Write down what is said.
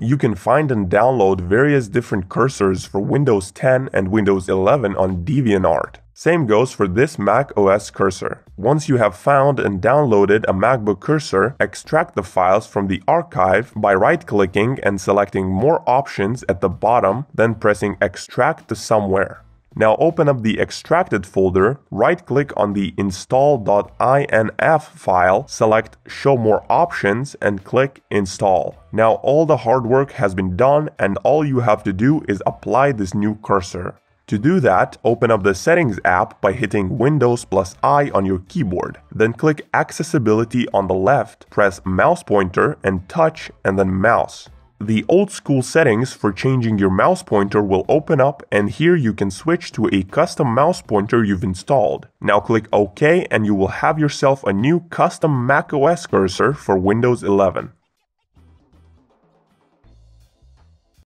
you can find and download various different cursors for Windows 10 and Windows 11 on DeviantArt. Same goes for this macOS cursor. Once you have found and downloaded a MacBook cursor, extract the files from the archive by right-clicking and selecting More Options at the bottom, then pressing Extract to Somewhere. Now open up the extracted folder, right-click on the install.inf file, select Show More Options and click Install. Now all the hard work has been done and all you have to do is apply this new cursor. To do that, open up the Settings app by hitting Windows+I on your keyboard, then click Accessibility on the left, press mouse pointer and touch and then mouse. The old school settings for changing your mouse pointer will open up, and here you can switch to a custom mouse pointer you've installed. Now click OK and you will have yourself a new custom macOS cursor for Windows 11.